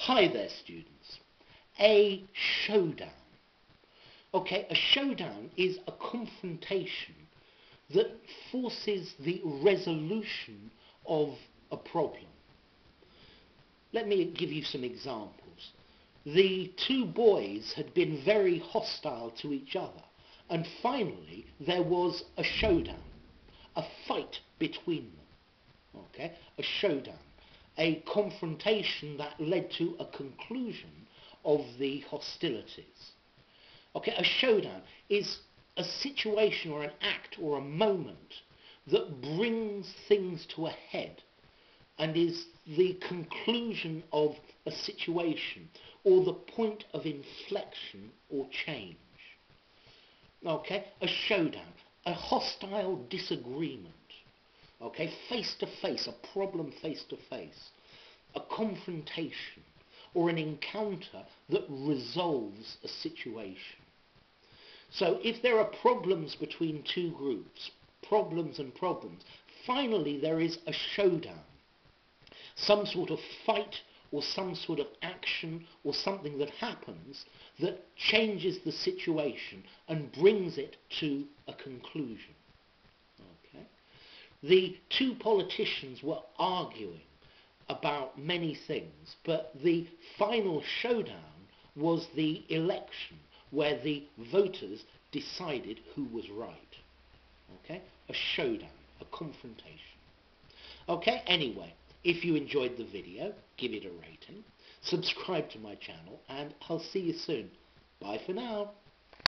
Hi there, students. A showdown. Okay, a showdown is a confrontation that forces the resolution of a problem. Let me give you some examples. The two boys had been very hostile to each other, and finally there was a showdown, a fight between them. Okay, a showdown. A confrontation that led to a conclusion of the hostilities. Okay, a showdown is a situation or an act or a moment that brings things to a head and is the conclusion of a situation or the point of inflection or change. Okay, a showdown, a hostile disagreement. Okay, face-to-face, a problem face-to-face, a confrontation or an encounter that resolves a situation. So if there are problems between two groups, problems, finally there is a showdown, some sort of fight or some sort of action or something that happens that changes the situation and brings it to a conclusion. The two politicians were arguing about many things, but the final showdown was the election where the voters decided who was right. Okay? A showdown, a confrontation. Okay, anyway, if you enjoyed the video, give it a rating, subscribe to my channel, and I'll see you soon. Bye for now.